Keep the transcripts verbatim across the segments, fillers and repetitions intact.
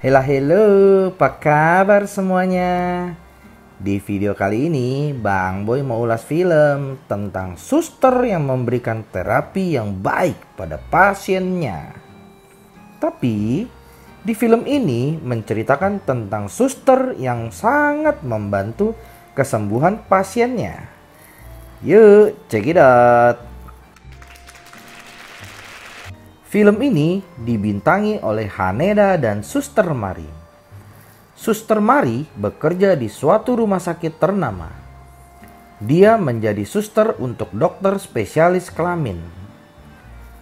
Halo halo, apa kabar semuanya? Di video kali ini, Bang Boy mau ulas film tentang suster yang memberikan terapi yang baik pada pasiennya. Tapi, di film ini menceritakan tentang suster yang sangat membantu kesembuhan pasiennya. Yuk, check it out! Film ini dibintangi oleh Haneda dan Suster Mari. Suster Mari bekerja di suatu rumah sakit ternama. Dia menjadi suster untuk dokter spesialis kelamin.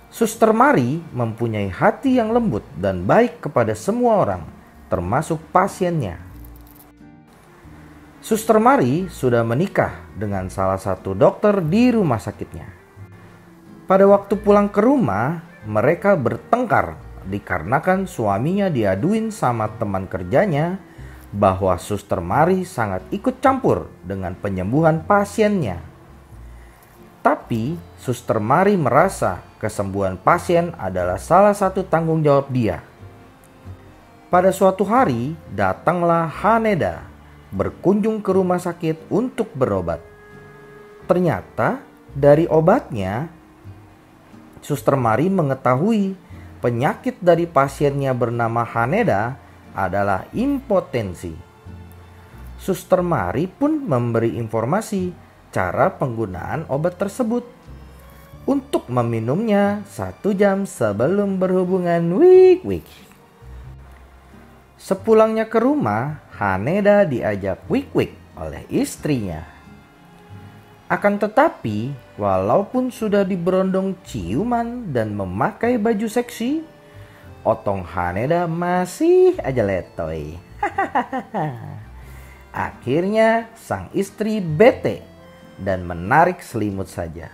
Suster Mari mempunyai hati yang lembut dan baik kepada semua orang, termasuk pasiennya. Suster Mari sudah menikah dengan salah satu dokter di rumah sakitnya. Pada waktu pulang ke rumah, mereka bertengkar dikarenakan suaminya diaduin sama teman kerjanya bahwa Suster Mari sangat ikut campur dengan penyembuhan pasiennya. Tapi Suster Mari merasa kesembuhan pasien adalah salah satu tanggung jawab dia. Pada suatu hari datanglah Haneda berkunjung ke rumah sakit untuk berobat. Ternyata dari obatnya, Suster Mari mengetahui penyakit dari pasiennya bernama Haneda adalah impotensi. Suster Mari pun memberi informasi cara penggunaan obat tersebut untuk meminumnya satu jam sebelum berhubungan wik-wik. Sepulangnya ke rumah, Haneda diajak wik-wik oleh istrinya. Akan tetapi, walaupun sudah diberondong ciuman dan memakai baju seksi, otong Haneda masih aja letoy. Akhirnya, sang istri bete dan menarik selimut saja.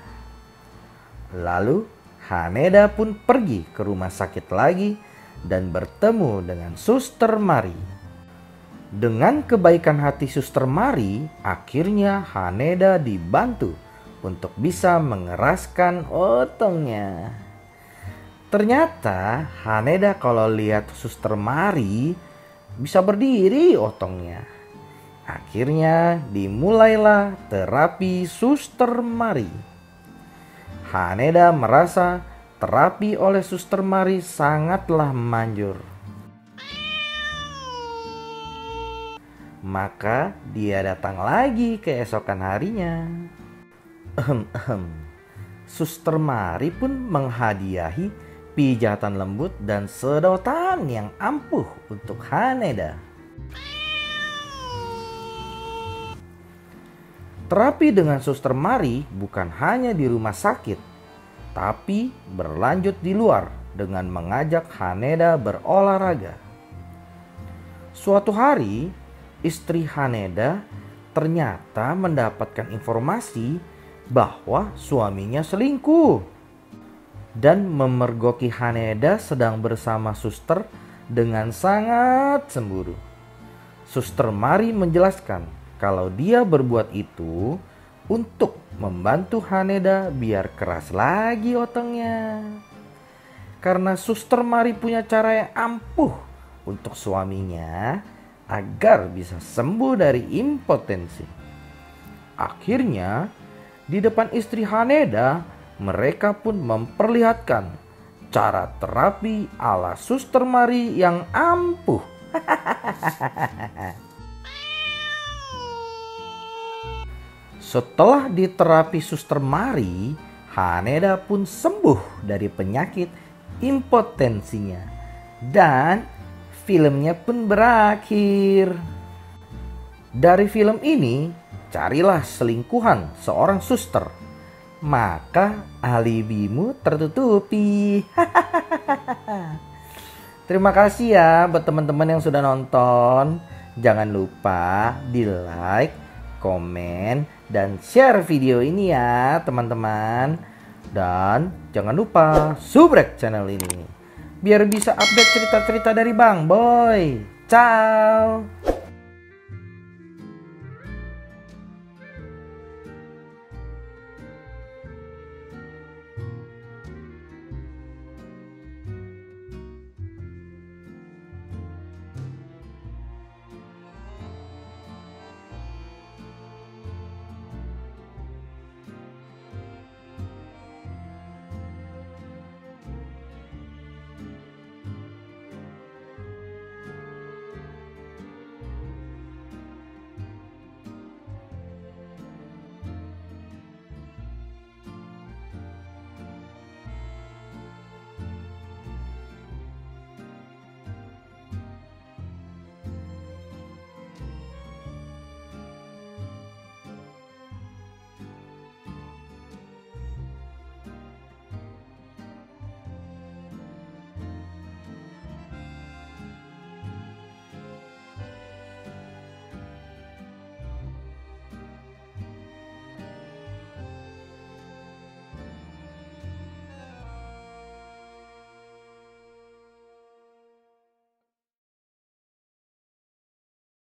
Lalu, Haneda pun pergi ke rumah sakit lagi dan bertemu dengan Suster Mari. Dengan kebaikan hati Suster Mari, akhirnya Haneda dibantu untuk bisa mengeraskan otongnya. Ternyata Haneda kalau lihat Suster Mari bisa berdiri otongnya. Akhirnya dimulailah terapi Suster Mari. Haneda merasa terapi oleh Suster Mari sangatlah manjur. Maka dia datang lagi keesokan harinya. Ehem, ehem. Suster Mari pun menghadiahi pijatan lembut dan sedotan yang ampuh untuk Haneda. Terapi dengan Suster Mari bukan hanya di rumah sakit, tapi berlanjut di luar dengan mengajak Haneda berolahraga. Suatu hari, istri Haneda ternyata mendapatkan informasi bahwa suaminya selingkuh dan memergoki Haneda sedang bersama suster dengan sangat cemburu. Suster Mari menjelaskan kalau dia berbuat itu untuk membantu Haneda biar keras lagi otongnya. Karena Suster Mari punya cara yang ampuh untuk suaminya agar bisa sembuh dari impotensi. Akhirnya, di depan istri Haneda, mereka pun memperlihatkan cara terapi ala Suster Mari yang ampuh. Setelah diterapi Suster Mari, Haneda pun sembuh dari penyakit impotensinya dan filmnya pun berakhir. Dari film ini, carilah selingkuhan seorang suster, maka alibimu tertutupi. Terima kasih ya buat teman-teman yang sudah nonton. Jangan lupa di like, komen, dan share video ini ya teman-teman. Dan jangan lupa subrek channel ini biar bisa update cerita-cerita dari Bang Boy. Ciao!